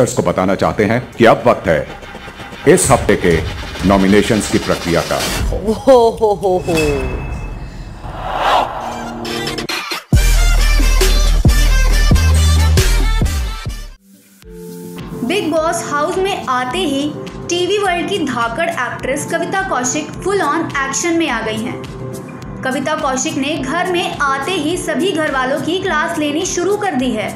Actors को बताना चाहते हैं कि अब वक्त है इस हफ्ते के नॉमिनेशंस की प्रक्रिया का। बिग बॉस हाउस में आते ही टीवी वर्ल्ड की धाकड़ actress Kavita Kaushik full on action में आ गई हैं। कविता कौशिक ने घर में आते ही सभी घर वालों की क्लास लेनी शुरू कर दी है।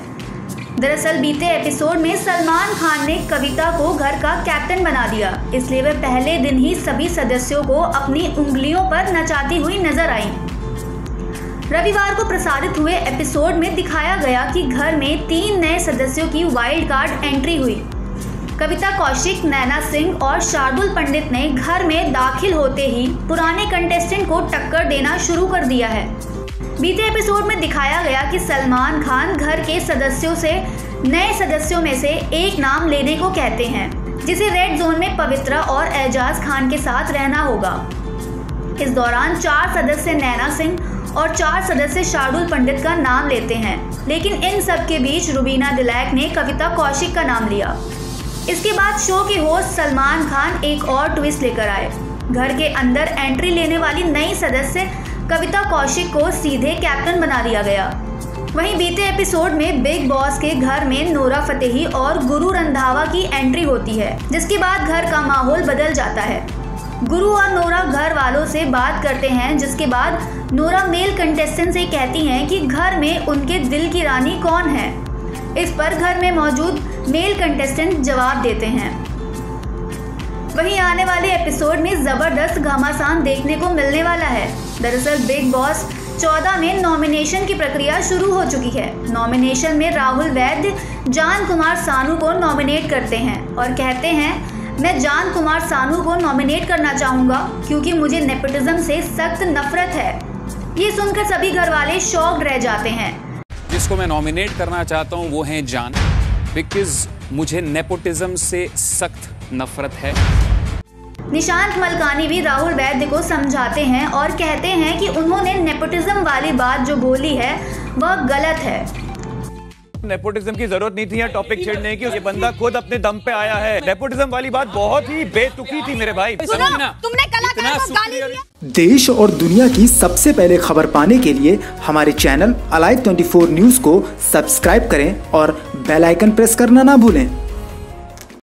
दरअसल बीते एपिसोड में सलमान खान ने कविता को घर का कैप्टन बना दिया, इसलिए वह पहले दिन ही सभी सदस्यों को अपनी उंगलियों पर नचाती हुई नजर आई। रविवार को प्रसारित हुए एपिसोड में दिखाया गया कि घर में 3 नए सदस्यों की वाइल्ड कार्ड एंट्री हुई। कविता कौशिक, नैना सिंह और शार्दुल पंडित ने घर में दाखिल होते ही पुराने कंटेस्टेंट को टक्कर देना शुरू कर दिया है। बीते एपिसोड में दिखाया गया कि सलमान खान घर के सदस्यों से नए सदस्यों में से एक नाम लेने को कहते हैं, जिसे रेड जोन में पवित्रा और एजाज खान के साथ रहना होगा। इस दौरान 4 सदस्य नैना सिंह और 4 सदस्य शार्दुल पंडित का नाम लेते हैं, लेकिन इन सब के बीच रुबीना दिलैक ने कविता कौशिक का नाम लिया। इसके बाद शो के होस्ट सलमान खान एक और ट्विस्ट लेकर आए। घर के अंदर एंट्री लेने वाली नई सदस्य कविता कौशिक को सीधे कैप्टन बना दिया गया। वहीं बीते एपिसोड में बिग बॉस के घर में नोरा फतेही और गुरु रंधावा की एंट्री होती है, जिसके बाद घर का माहौल बदल जाता है। गुरु और नोरा घर वालों से बात करते हैं, जिसके बाद नोरा मेल कंटेस्टेंट से कहती हैं कि घर में उनके दिल की रानी कौन है। इस पर घर में मौजूद मेल कंटेस्टेंट जवाब देते हैं। वहीं आने वाले एपिसोड में ज़बरदस्त घमासान देखने को मिलने वाला है। दरअसल बिग बॉस 14 में नॉमिनेशन की प्रक्रिया शुरू हो चुकी है। नॉमिनेशन में राहुल वैद्य जान कुमार सानू को नॉमिनेट करते हैं और कहते हैं, मैं जान कुमार सानू को नॉमिनेट करना चाहूँगा क्योंकि मुझे नेपोटिज्म से सख्त नफरत है। ये सुनकर सभी घरवाले शॉक्ड रह जाते हैं। जिसको मैं नॉमिनेट करना चाहता हूँ वो हैं जान, बिकॉज मुझे नेपोटिज्म से सख्त नफरत है। निशांत मलकानी भी राहुल वैद्य को समझाते हैं और कहते हैं कि उन्होंने नेपोटिज्म वाली बात जो बोली है वह गलत है। नेपोटिज्म की जरूरत नहीं थी यह टॉपिक छेड़ने की, ये बंदा खुद अपने दम पे आया है। नेपोटिज्म वाली बात बहुत ही बेतुकी थी मेरे भाई। तुमने कलाकार को गाली दी। देश और दुनिया की सबसे पहले खबर पाने के लिए हमारे चैनल Aaj Tak 24 न्यूज को सब्सक्राइब करें और बेल आइकन प्रेस करना ना भूलें।